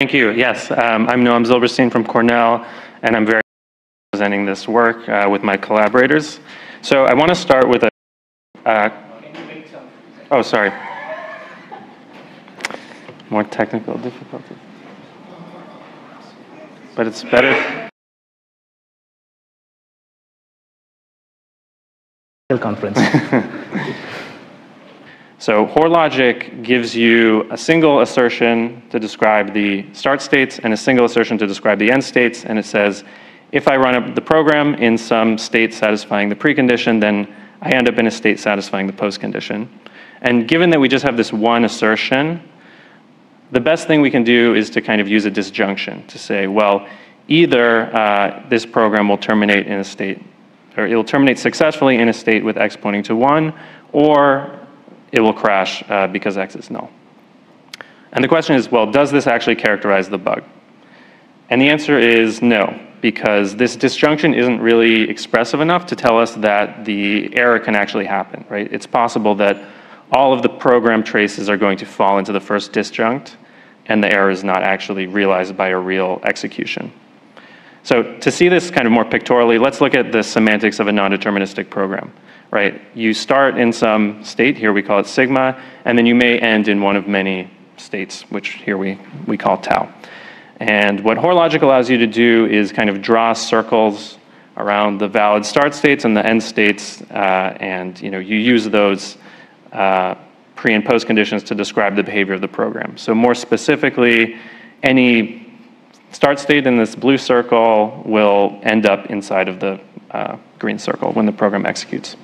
Thank you. Yes, I'm Noam Zilberstein from Cornell, and I'm very happy presenting this work with my collaborators. So I want to start with a... oh, sorry. More technical difficulty. But it's better. Conference. So Hoare logic gives you a single assertion to describe the start states and a single assertion to describe the end states, and it says, if I run up the program in some state satisfying the precondition, then I end up in a state satisfying the postcondition. And given that we just have this one assertion, the best thing we can do is to kind of use a disjunction to say, well, either this program will terminate in a state, or it will terminate successfully in a state with x pointing to 1, or it will crash because x is null. And the question is, well, does this actually characterize the bug? And the answer is no, because this disjunction isn't really expressive enough to tell us that the error can actually happen, right? It's possible that all of the program traces are going to fall into the first disjunct, and the error is not actually realized by a real execution. So to see this kind of more pictorially, let's look at the semantics of a non-deterministic program. Right? You start in some state, here we call it sigma, and then you may end in one of many states, which here we call tau. And what Hoare logic allows you to do is kind of draw circles around the valid start states and the end states, and you use those pre and post conditions to describe the behavior of the program. So more specifically, any start state in this blue circle will end up inside of the green circle when the program executes.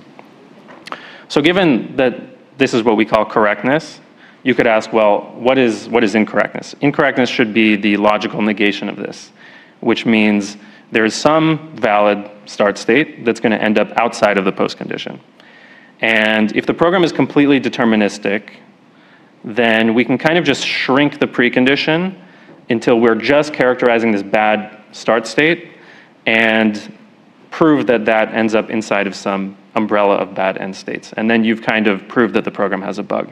So given that this is what we call correctness, you could ask, well, what is incorrectness? Incorrectness should be the logical negation of this, which means there is some valid start state that's going to end up outside of the post condition. And if the program is completely deterministic, then we can kind of just shrink the precondition until we're just characterizing this bad start state and prove that that ends up inside of some umbrella of bad end states. And then you've kind of proved that the program has a bug.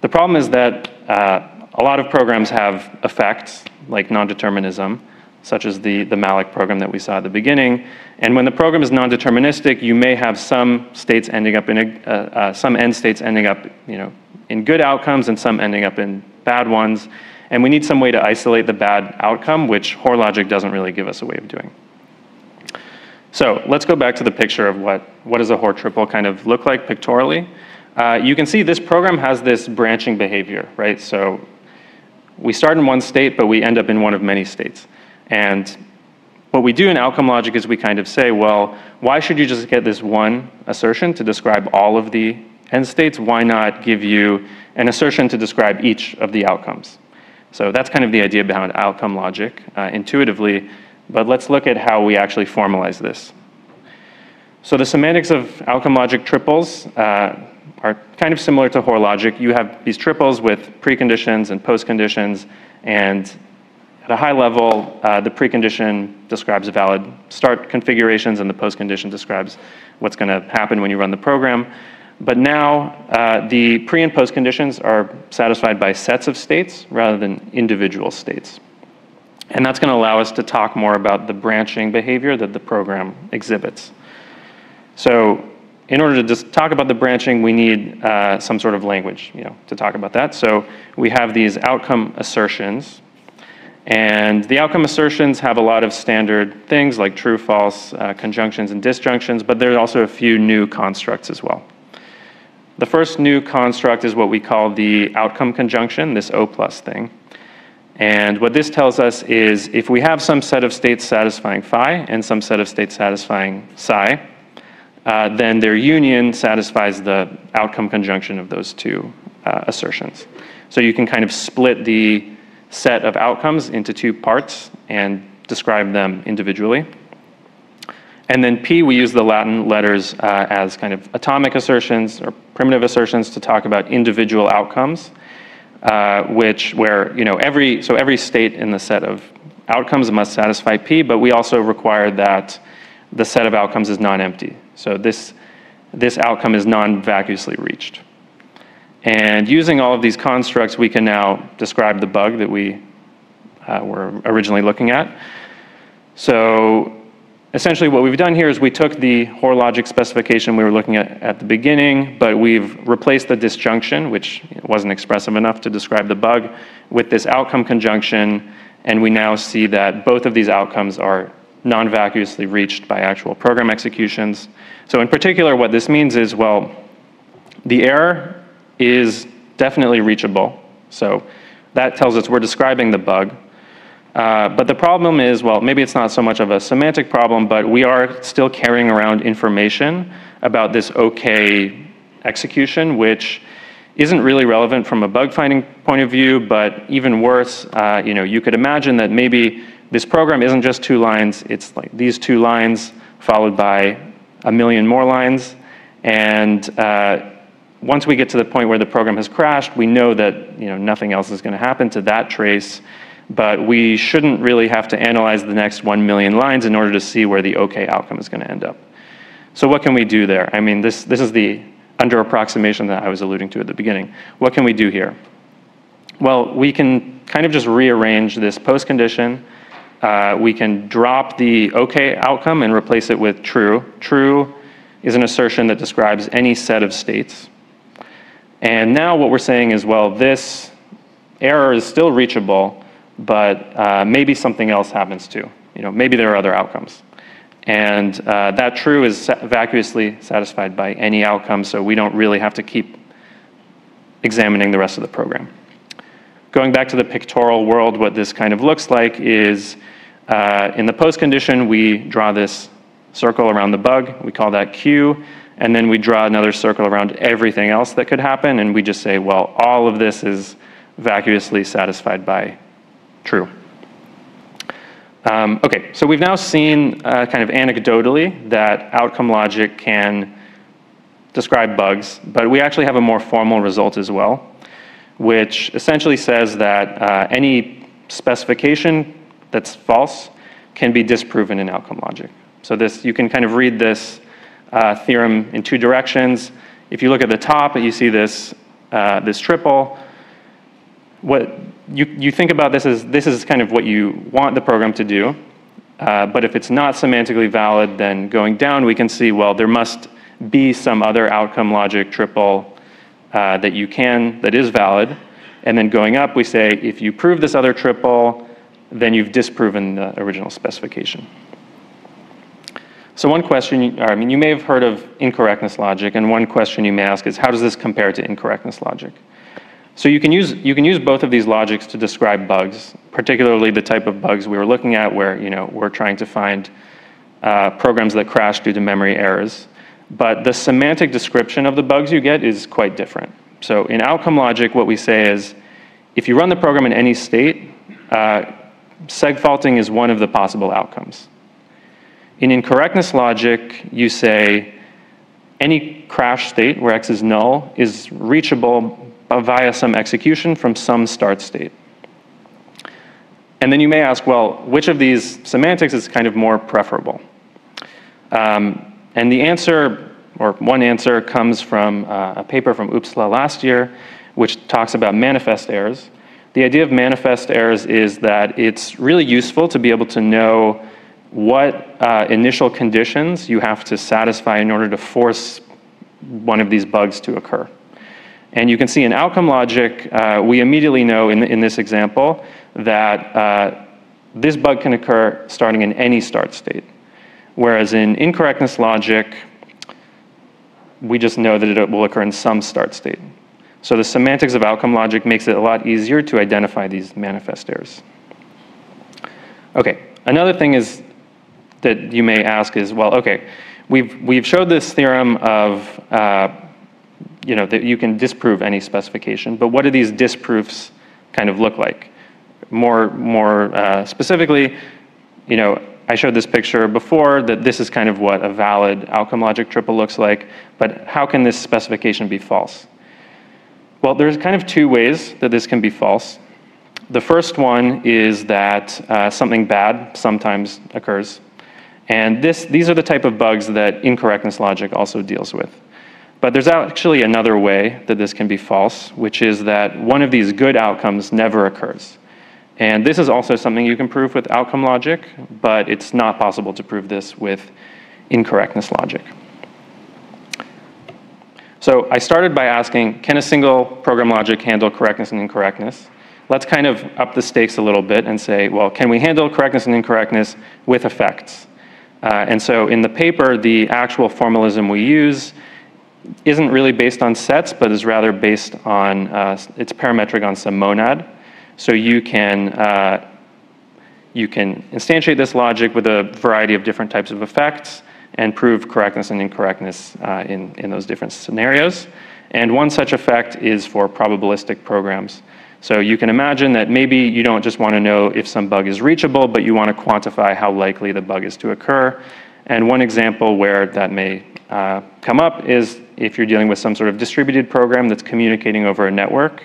The problem is that a lot of programs have effects, like non-determinism, such as the Malloc program that we saw at the beginning. And when the program is non-deterministic, you may have some states ending up in some end states ending up, in good outcomes and some ending up in bad ones. And we need some way to isolate the bad outcome, which Hoare logic doesn't really give us a way of doing. So let's go back to the picture of what does a Hoare triple kind of look like pictorially. You can see this program has this branching behavior, right? So we start in one state, but we end up in one of many states. And what we do in outcome logic is we kind of say, well, why should you just get this one assertion to describe all of the end states? Why not give you an assertion to describe each of the outcomes? So that's kind of the idea behind outcome logic intuitively, but let's look at how we actually formalize this. So the semantics of outcome logic triples are kind of similar to Hoare logic. You have these triples with preconditions and postconditions, and at a high level, the precondition describes valid start configurations, and the postcondition describes what's going to happen when you run the program. But now the pre and post conditions are satisfied by sets of states rather than individual states. And that's going to allow us to talk more about the branching behavior that the program exhibits. So in order to just talk about the branching, we need some sort of language to talk about that. So we have these outcome assertions. And the outcome assertions have a lot of standard things like true, false, conjunctions, and disjunctions. But there are also a few new constructs as well. The first new construct is what we call the outcome conjunction, this O+ thing. And what this tells us is if we have some set of states satisfying phi and some set of states satisfying psi, then their union satisfies the outcome conjunction of those two assertions. So you can kind of split the set of outcomes into two parts and describe them individually. And then P, we use the Latin letters as kind of atomic assertions or primitive assertions to talk about individual outcomes, every state in the set of outcomes must satisfy P, but we also require that the set of outcomes is non-empty. So this outcome is non-vacuously reached. And using all of these constructs, we can now describe the bug that we were originally looking at. So essentially what we've done here is we took the Hoare logic specification we were looking at the beginning, but we've replaced the disjunction, which wasn't expressive enough to describe the bug, with this outcome conjunction, and we now see that both of these outcomes are non-vacuously reached by actual program executions. So in particular, what this means is, well, the error is definitely reachable. So that tells us we're describing the bug. But the problem is, well, maybe it's not so much of a semantic problem, but we are still carrying around information about this OK execution, which isn't really relevant from a bug finding point of view, but even worse, you could imagine that maybe this program isn't just two lines, it's like these two lines followed by a million more lines. And once we get to the point where the program has crashed, we know that nothing else is going to happen to that trace, but we shouldn't really have to analyze the next 1 million lines in order to see where the OK outcome is going to end up. So what can we do there? I mean, this is the under approximation that I was alluding to at the beginning. What can we do here? Well, we can kind of just rearrange this post condition. We can drop the OK outcome and replace it with true. True is an assertion that describes any set of states. And now what we're saying is, well, this error is still reachable, but maybe something else happens too. Maybe there are other outcomes. And that true is vacuously satisfied by any outcome, so we don't really have to keep examining the rest of the program. Going back to the pictorial world, what this kind of looks like is in the post condition, we draw this circle around the bug. We call that Q. And then we draw another circle around everything else that could happen. And we just say, well, all of this is vacuously satisfied by true. OK, so we've now seen kind of anecdotally that outcome logic can describe bugs. But we actually have a more formal result as well, which essentially says that any specification that's false can be disproven in outcome logic. So this, you can kind of read this theorem in two directions. If you look at the top, you see this, this triple. What you think about this is kind of what you want the program to do. But if it's not semantically valid, then going down, we can see, well, there must be some other outcome logic triple that you can, that is valid. And then going up, we say, if you prove this other triple, then you've disproven the original specification. So one question, or I mean, you may have heard of incorrectness logic, and one question you may ask is, how does this compare to incorrectness logic? So you can use both of these logics to describe bugs, particularly the type of bugs we were looking at where, we're trying to find programs that crash due to memory errors. But the semantic description of the bugs you get is quite different. So in outcome logic, what we say is, if you run the program in any state, segfaulting is one of the possible outcomes. In incorrectness logic, you say any crash state where x is null is reachable via some execution from some start state. And then you may ask, well, which of these semantics is kind of more preferable? And the answer, or one answer, comes from a paper from OOPSLA last year, which talks about manifest errors. The idea of manifest errors is that it's really useful to be able to know what initial conditions you have to satisfy in order to force one of these bugs to occur. And you can see in outcome logic, we immediately know in this example that this bug can occur starting in any start state. Whereas in incorrectness logic, we just know that it will occur in some start state. So the semantics of outcome logic makes it a lot easier to identify these manifest errors. OK, another thing is that you may ask is, well, OK, we've showed this theorem of that you can disprove any specification. But what do these disproofs kind of look like? More specifically, I showed this picture before that this is kind of what a valid outcome logic triple looks like, but how can this specification be false? Well, there's kind of two ways that this can be false. The first one is that something bad sometimes occurs. And these are the type of bugs that incorrectness logic also deals with. But there's actually another way that this can be false, which is that one of these good outcomes never occurs. And this is also something you can prove with outcome logic, but it's not possible to prove this with incorrectness logic. So I started by asking, can a single program logic handle correctness and incorrectness? Let's kind of up the stakes a little bit and say, well, can we handle correctness and incorrectness with effects? And so in the paper, the actual formalism we use isn't really based on sets, but is rather based on, it's parametric on some monad. So you can instantiate this logic with a variety of different types of effects and prove correctness and incorrectness in those different scenarios. And one such effect is for probabilistic programs. So you can imagine that maybe you don't just want to know if some bug is reachable, but you want to quantify how likely the bug is to occur. And one example where that may come up is if you're dealing with some sort of distributed program that's communicating over a network,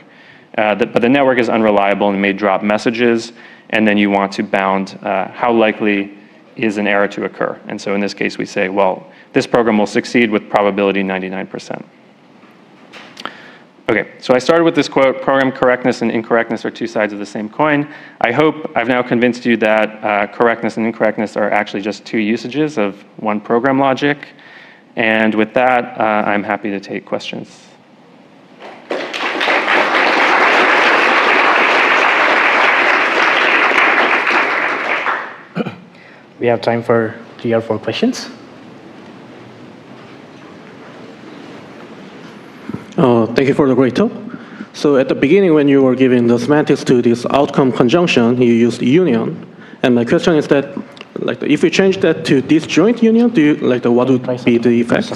but the network is unreliable and may drop messages, and then you want to bound how likely is an error to occur. And so in this case, we say, well, this program will succeed with probability 99%. Okay, so I started with this quote, program correctness and incorrectness are two sides of the same coin. I hope I've now convinced you that correctness and incorrectness are actually just two usages of one program logic. And with that, I'm happy to take questions. We have time for 3 or 4 questions. Thank you for the great talk. So at the beginning, when you were giving the semantics to this outcome conjunction, you used union. And my question is that, like, if you change that to disjoint union, do you, like, what would be the effect?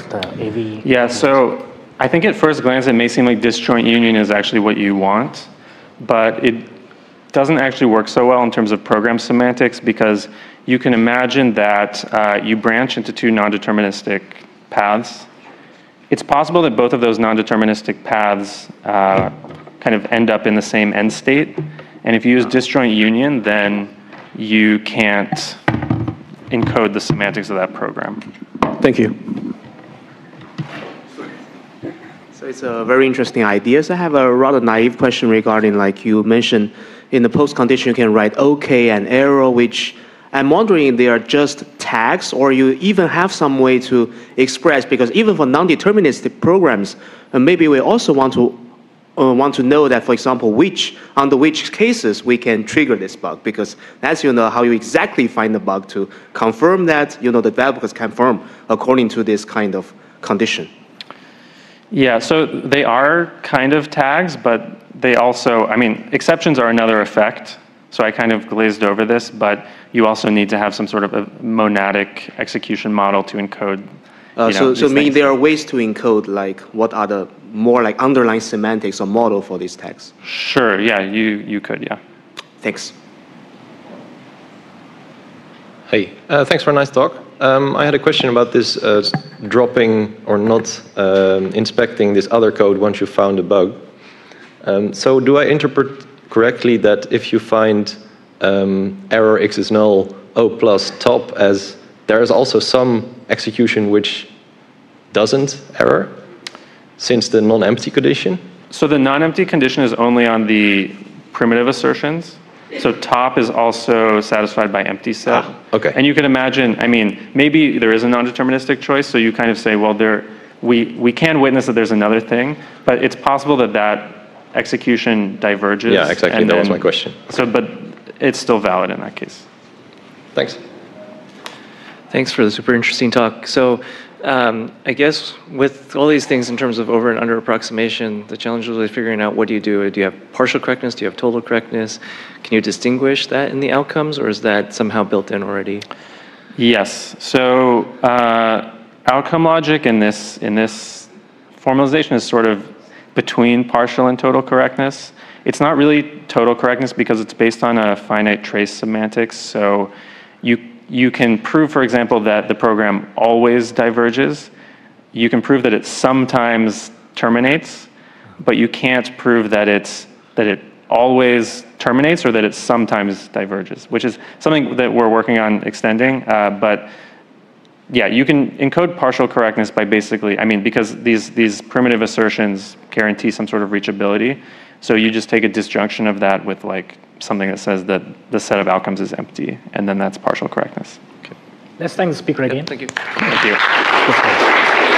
Yeah, so I think at first glance, it may seem like disjoint union is actually what you want, but it doesn't actually work so well in terms of program semantics, because you can imagine that you branch into two non-deterministic paths. It's possible that both of those non-deterministic paths kind of end up in the same end state. And if you use disjoint union, then you can't encode the semantics of that program. Thank you. So it's a very interesting idea. So I have a rather naive question regarding, like you mentioned, in the post condition, you can write OK and error, which I'm wondering if they are just tags or you even have some way to express, because even for non-deterministic programs, maybe we also want to know that, for example, under which cases we can trigger this bug, because that's, you know, how you exactly find the bug to confirm that, you know, the developers confirm according to this kind of condition. Yeah, so they are kind of tags, but they also, I mean, exceptions are another effect. So I kind of glazed over this, but you also need to have some sort of a monadic execution model to encode. So meaning there are ways to encode, like, what are the more like underlying semantics or model for these tags? Sure, yeah, you could, yeah. Thanks. Hey, thanks for a nice talk. I had a question about this dropping or not inspecting this other code once you found a bug. So do I interpret correctly that if you find error x is null, O plus top, as there is also some execution which doesn't error, since the non-empty condition? So the non-empty condition is only on the primitive assertions. So top is also satisfied by empty set. Ah, okay. And you can imagine, I mean, maybe there is a non-deterministic choice, so you kind of say, well, we can witness that there's another thing, but it's possible that execution diverges. Yeah, exactly. That was my question. So, but it's still valid in that case. Thanks. Thanks for the super interesting talk. So I guess with all these things in terms of over and under approximation, the challenge is really figuring out what do you do? Do you have partial correctness? Do you have total correctness? Can you distinguish that in the outcomes, or is that somehow built in already? Yes. So outcome logic in this formalization is sort of between partial and total correctness. It's not really total correctness because it's based on a finite trace semantics. So you can prove, for example, that the program always diverges. You can prove that it sometimes terminates, but you can't prove that it always terminates or that it sometimes diverges, which is something that we're working on extending. But yeah, you can encode partial correctness by basically, I mean, because these primitive assertions guarantee some sort of reachability, So you just take a disjunction of that with like something that says that the set of outcomes is empty, and then that's partial correctness. Okay. Let's thank the speaker again. Thank you. Thank you.